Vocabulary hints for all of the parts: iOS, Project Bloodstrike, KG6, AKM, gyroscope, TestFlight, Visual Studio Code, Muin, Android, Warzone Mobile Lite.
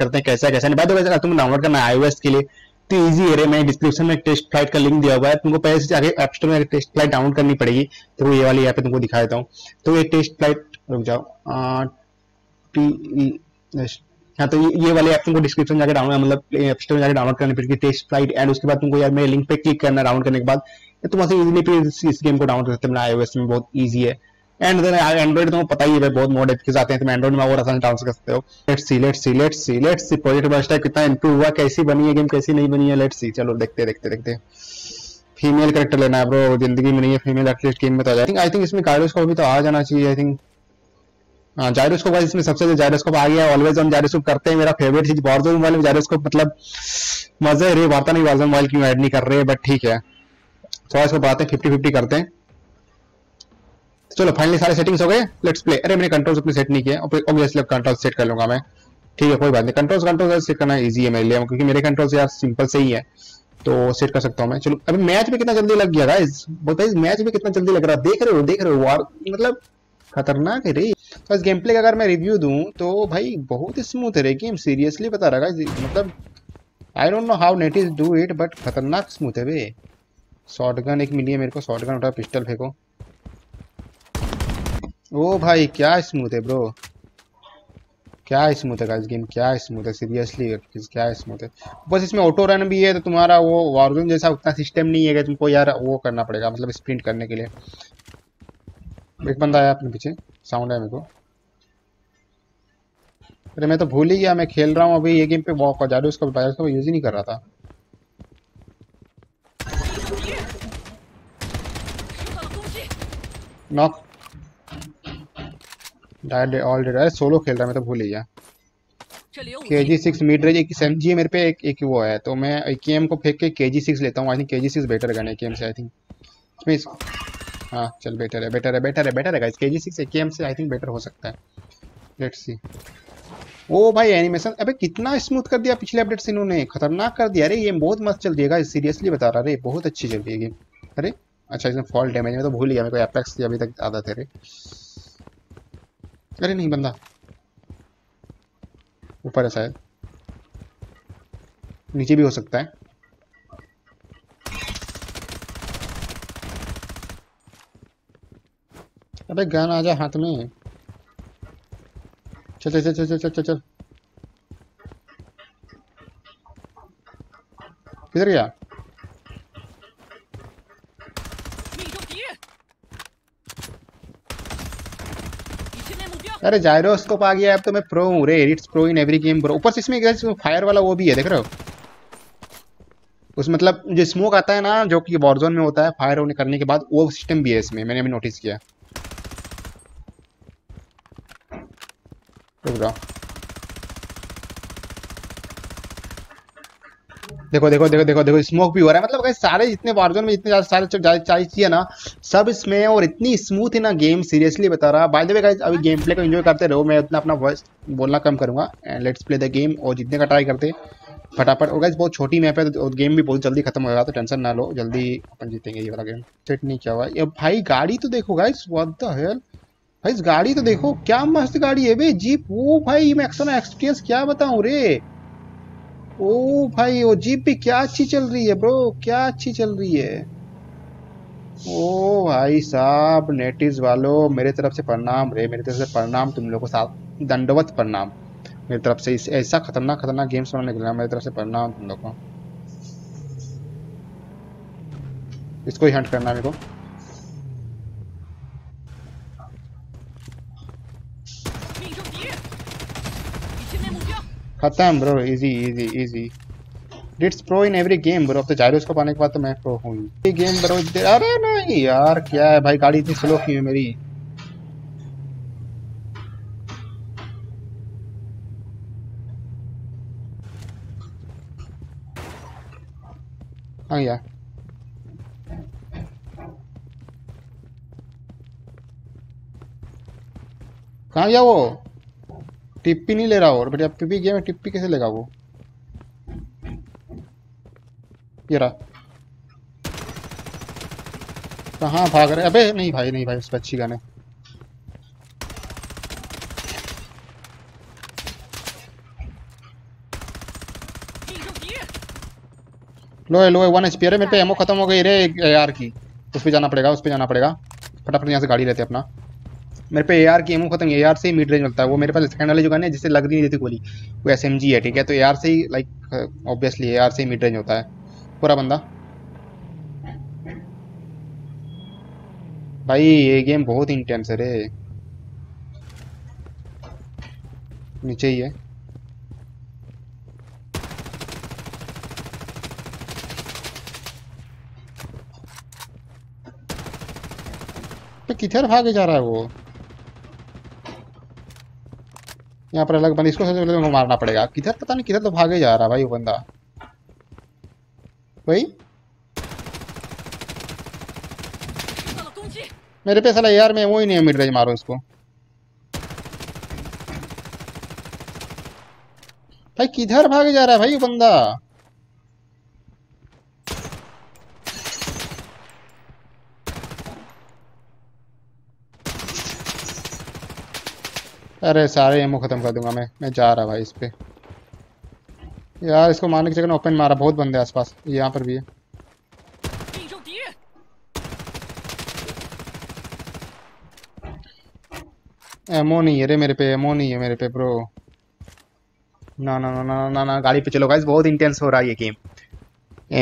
करते हैं कैसा कैसा नहीं। बाय द वे तुम डाउनलोड करना iOS के लिए तो इजी है रे, मैंने डिस्क्रिप्शन में टेस्ट फ्लाइट का लिंक दिया हुआ है, तुमको पहले से आगे ऐप स्टोर में टेस्ट फ्लाइट डाउनलोड करनी पड़ेगी। तो ये वाली यहाँ पे तुमको दिखा देता हूँ। तो ये टेस्ट फ्लाइट रुक जाओ हाँ, तो ये वाले ऐप तुमको डिस्क्रिप्शन जाकर डाउनलोड मतलब ऐप स्टोर में जाकर डाउनलोड करनी पड़ेगी टेस्ट फ्लाइट एंड उसके बाद तुमको यार मेरे लिंक पे क्लिक करना डाउनलोड करने के बाद तुम ऐसे इजीली फिर इस गेम को डाउनलोड कर सकते हो। iOS में बहुत ईजी है एंड एंड्रॉइड तो पता ही है बहुत मॉड के साथ हैं, तो एंड्रॉइड में और आसान डाउनलोड कर सकते हो। लेट्स सी प्रोजेक्ट बस्टर कितना इंप्रूव हुआ, कैसी बनी है गेम कैसी नहीं बनी है लेट्स सी, चलो देखते। फीमेल कैरेक्टर लेना है ब्रो, जिंदगी में नहीं है फीमेल एटलीस्ट गेम में तो आ जाए। आई थिंक इसमें गायरोस्कोप भी तो आ जाना चाहिए। आई थिंक जायरोस्कोप वाइज इसमें सबसे ज्यादा जायरोस्कोप आ गया। ऑलवेज हम जायरोस्कोप करते हैं, मेरा फेवरेट चीज वॉरजोन वाले में जायरोस्कोप मतलब मजा है रे। वार्ता नहीं वॉरजोन वाले क्यों ऐड नहीं कर रहे हैं, बट ठीक है थोड़ा इसको बढ़ाते हैं 50-50 करते हैं। चलो फाइनली सारे सेटिंग्स हो गए, लेट्स प्ले। अरे मैंने कंट्रोल्स अपने सेट नहीं किए, ऑब्वियसली कंट्रोल सेट कर लूंगा मैं, ठीक है कोई बात नहीं। कंट्रोल सेट करना ईजी है मेरे लिए क्योंकि मेरे कंट्रोल्स यार सिंपल से ही है तो सेट कर सकता हूँ मैं। चलो अभी मैच भी कितना जल्दी लग गया गाइस, मैच भी कितना जल्दी लग रहा है, देख रहे हो यार मतलब खतरनाक है रे। तो इस गेम प्ले का अगर मैं रिव्यू दूं तो भाई बहुत स्मूथ है गेम, सीरियसली बता रहा गाइस, मतलब I don't know how natives do it but खतरनाक स्मूथ है वे। शॉटगन एक मिली है मेरे को, शॉटगन उठा पिस्टल फेंको। ओ भाई क्या स्मूथ है ब्रो, क्या स्मूथ है गाइस गेम, क्या स्मूथ है सीरियसली, क्या स्मूथ है। बस इसमें ऑटो रन भी है तो तुम्हारा वो वार्जोन जैसा उतना सिस्टम नहीं है कि तुमको यार वो करना पड़ेगा मतलब स्प्रिंट करने के लिए। एक बंदा आया अपने पीछे, साउंड है मेरे को। अरे मैं तो भूल ही गया मैं खेल रहा हूँ अभी ये गेम पे, वॉक जा रहा हूँ उसका यूज ही नहीं कर रहा था। नॉक ऑल डेड, अरे सोलो खेल रहा मैं तो भूल ही गया। KG6 मिड रेंज एक MG मेरे पे एक वो है तो मैं AKM को फेंक के KG6 लेता हूँ। I think KG6 better gun है AKM से। आई थिंक इसमें हाँ चल बेटर है गाइस, KG6 AKM से आई थिंक बेटर हो सकता है। Let's see. ओ भाई एनिमेशन अबे कितना स्मूथ कर दिया पिछले अपडेट से इन्होंने, खतरनाक कर दिया। अरे ये बहुत मस्त चल रही है सीरियसली बता रहा, अरे बहुत अच्छी चल रही है गेम। अरे अच्छा इसमें फॉल डैमेज में तो भूल गया मेरे को, एपेक्स की अभी तक आदत है रे। अरे नहीं बंदा ऊपर है शायद, नीचे भी हो सकता है। अबे गन आ जा हाथ में, चल। किधर गया अरे जायरोस्कोप आ गया अब तो मैं प्रो हूँ रे, it's pro in every game bro. ऊपर से इसमें फायर वाला वो भी है देख रहे हो, उस मतलब जो स्मोक आता है ना जो कि वॉरजोन में होता है फायर होने करने के बाद, वो सिस्टम भी है इसमें, मैंने अभी नोटिस किया। देखो स्मोक भी हो रहा है, मतलब सारे जितने वार्जोन में जितने सारी चीजें ना सब इसमें, और इतनी स्मूथ है ना गेम सीरियसली बता रहा। बाय द वे गाइस अभी गेम प्ले को एंजॉय करते रहो, मैं उतना अपना वॉइस बोलना कम करूंगा and let's play the game और जितने का ट्राई करते फटाफट। और गाइस बहुत छोटी मैप है तो गेम भी बहुत जल्दी खत्म हो जाएगा तो टेंशन ना लो, जल्दी अपन जीतेंगे ये वाला गेम। सेट नहीं क्या हुआ ये भाई, गाड़ी तो देखो गाइस व्हाट द हेल, भाई इस गाड़ी तो देखो क्या मस्त गाड़ी है बे, जीप। वो भाई मैं एक्शन एक्सपीरियंस क्या बताऊं रे। ओ भाई वो जीप भी क्या अच्छी चल रही है ब्रो, क्या अच्छी चल रही है। ओ भाई साहब नेटिव्स वालों मेरे तरफ से प्रणाम रे, मेरे तरफ से प्रणाम तुम लोगों को, साथ दंडवत प्रणाम मेरे तरफ से। ऐसा खतरनाक गेम्स बनाने के लिए मेरे तरफ से प्रणाम तुम लोगों को। इसको ही हंट करना मेरे को। खत्म bro, easy. It's pro in every game bro. अब तो जायरोस्कोप आने के बाद तो मैं प्रो हूँ ये गेम ब्रो। अरे नहीं यार क्या है भाई, गाड़ी इतनी स्लो क्यों है मेरी। हाँ यार कहाँ गया वो, टिप्पी नहीं ले रहा और बेटा, टिप्पी गेम में टिप्पी कैसे लेगा वो। ये रहा कहाँ भाग रहे, अबे नहीं भाई उस पर अच्छी गाने। लो है 1 HP। अरे मेरे पे एमओ खत्म हो गई रे AR की, उस पर जाना पड़ेगा, उस पर जाना पड़ेगा। फटाफट यहाँ से गाड़ी लेते हैं अपना। मेरे पे AR की एमओ खत्म, AR से ही मिड रेंज मिलता है। वो मेरे पास सेकंड वाली जो गन है जिससे लग नहीं देती गोली, वो SMG है ठीक है। तो AR से ही लाइक ऑब्वियसली AR से ही मिड रेंज होता है पूरा बंदा। भाई ये गेम बहुत इंटेंस है रे। नीचे ही है किधर भागे जा रहा है वो। यहाँ पर अलग बंदा, इसको सबसे पहले तो मारना पड़ेगा। किधर पता नहीं किधर तो भागे जा रहा है भाई वो बंदा। भाई मेरे पे साला यार मैं वो ही नहीं है। मिड रेंज मारो इसको भाई। किधर भागे जा रहा है भाई वो बंदा। अरे सारे एमओ खत्म कर दूंगा मैं जा रहा भाई इस पे। यार इसको मारने की जगह ओपन मारा। बहुत बंदे आसपास, यहाँ पर भी है। एमओ नहीं है रे मेरे पे, एमओ नहीं है मेरे पे ब्रो। ना ना ना ना ना ना गाड़ी पे चलो गाइस, बहुत इंटेंस हो रहा है ये गेम।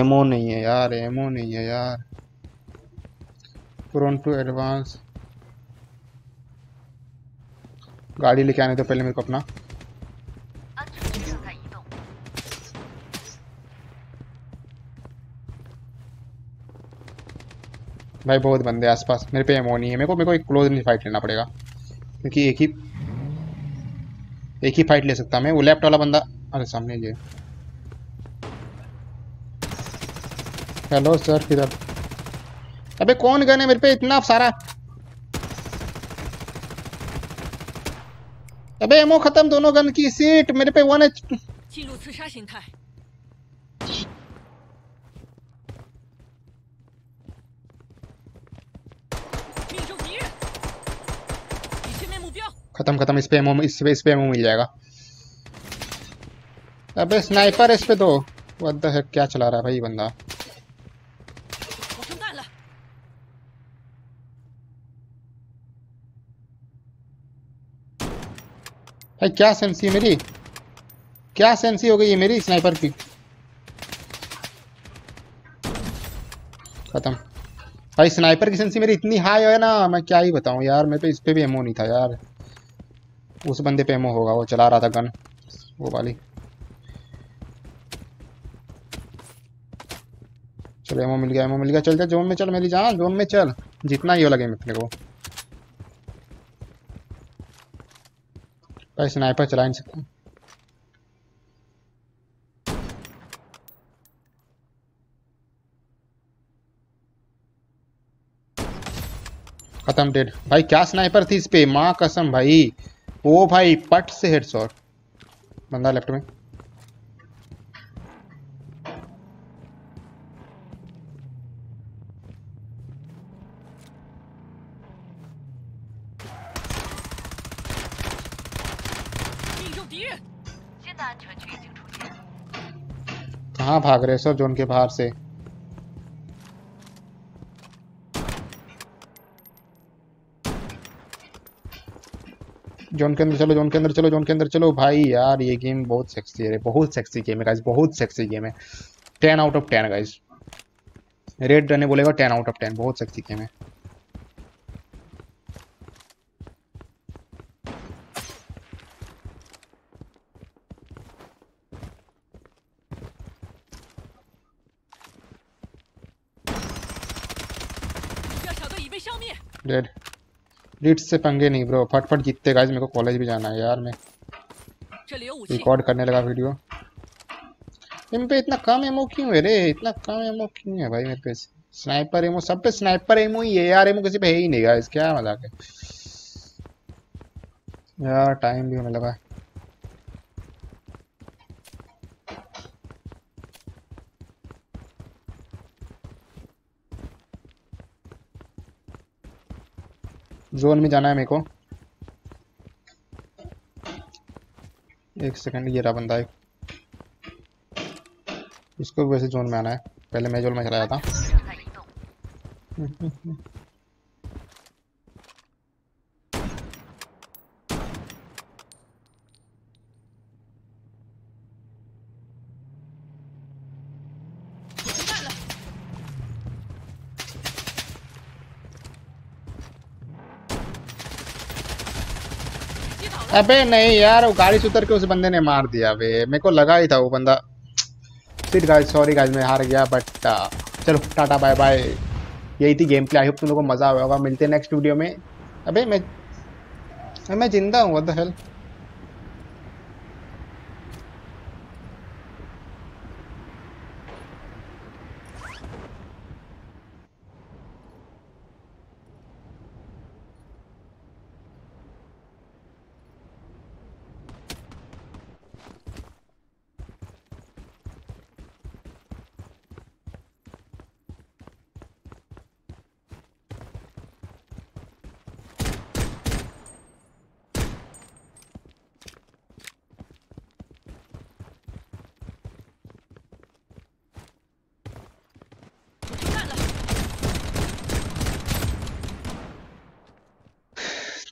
एमओ नहीं है यार, एमओ नहीं है यार। प्रोन टू एडवांस गाड़ी लेके आने तो पहले मेरे को अपना। भाई बहुत बंदे आसपास, मेरे पे एमओ नहीं है। मेरे को एक क्लोज नहीं फाइट लेना पड़ेगा क्योंकि एक ही फाइट ले सकता मैं। वो लेफ्ट वाला बंदा, अरे सामने ये। हेलो सर किधर। अबे कौन गन है मेरे पे इतना सारा। अबे एमओ खत्म दोनों गन की। सीट मेरे पे 1 HP। खत्म खत्म। इस पे एमओ मिल जाएगा। अबे स्नाइपर इस पे दो। व्हाट द हेक, क्या चला रहा है भाई बंदा। भाई क्या सेंसी मेरी, क्या सेंसी हो गई है मेरी स्नाइपर की। खत्म भाई। स्नाइपर की सेंसी मेरी इतनी हाई है ना, मैं क्या ही बताऊं यार। मेरे पे इस पे भी एमओ नहीं था यार। उस बंदे पे एमओ होगा, वो चला रहा था गन वो वाली। चलो एमओ मिल गया, एमओ मिल गया। चल जा जोन में, चल मेरी जान जोन में चल। जितना ये लगे मेरे को। भाई स्नाइपर चला नहीं सकता। खत्म डेड। भाई क्या स्नाइपर थी इस पे, माँ कसम भाई। ओ भाई पट से हेडशॉट। बंदा लेफ्ट में। कहाँ भाग रहे सर, जोन के बाहर से। जोन के अंदर चलो, जोन के अंदर चलो, जोन के अंदर चलो। भाई यार ये गेम बहुत सेक्सी है, बहुत सेक्सी गेम है गाइस, बहुत सेक्सी गेम है। 10 आउट ऑफ 10 गाइस। रेड रने बोलेगा 10 आउट ऑफ 10, बहुत सेक्सी गेम है। रेड रीड्स से पंगे नहीं ब्रो। फटफट जीतते गाइस, मेरे को कॉलेज भी जाना है यार। मैं रिकॉर्ड करने लगा वीडियो। मेरे पे इतना कम एमओ क्यों है रे, इतना कम एमओ क्यों है भाई मेरे पे। स्नाइपर एमओ सब पे, स्नाइपर एमओ ही है यार। एमओ किसी पे है ही नहीं गाइस, क्या मजाक है यार। टाइम भी होने लगा है। जोन में जाना है मेरे को। एक सेकंड, ये रहा बंदा एक। इसको वैसे जोन में आना है। पहले मेजोल में चला जाता। अबे नहीं यार, वो गाड़ी से उतर के उस बंदे ने मार दिया। अबे मेरे को लगा ही था वो बंदा। सिट गाइस, सॉरी गाइस, मैं हार गया। बट चलो टाटा बाय बाय। यही थी गेम प्ले। आई होप तुम लोगों को मज़ा आया होगा। मिलते हैं नेक्स्ट वीडियो में। अबे मैं जिंदा हूँ। What the hell.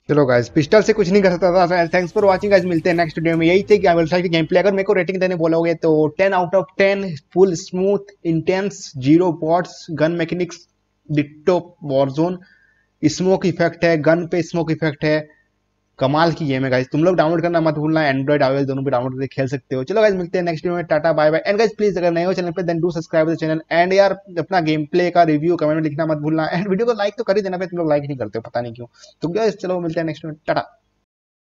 चलो गाइज, पिस्टल से कुछ नहीं कर सकता था। थैंक्स फॉर वाचिंग गाइज, मिलते हैं नेक्स्ट वीडियो में। यही थे कि I will try game play. अगर मेरे को रेटिंग देने बोलोगे तो 10 out of 10। Full smooth, intense, zero bots, gun mechanics ditto Warzone, smoke effect है, गन पे स्मोक इफेक्ट है। कमाल की गेम है गाइज। तुम लोग डाउनलोड करना मत भूलना। एंड्रॉइड iOS दोनों पे डाउनलोड करके खेल सकते हो। चलो गाइज, मिलते हैं नेक्स्ट वीडियो में। Tata bye bye. And guys please, अगर नए हो चैनल पे then do subscribe the channel. And यार, अपना गेम प्ले का रिव्यू कमेंट में लिखना मत भूलना। एंड वीडियो को लाइक तो कर ही देना। पे तुम लोग लाइक नहीं करते हो, पता नहीं क्यों। तो गाइज चलो मिलते हैं नेक्स्ट वीडियो में। टाटा।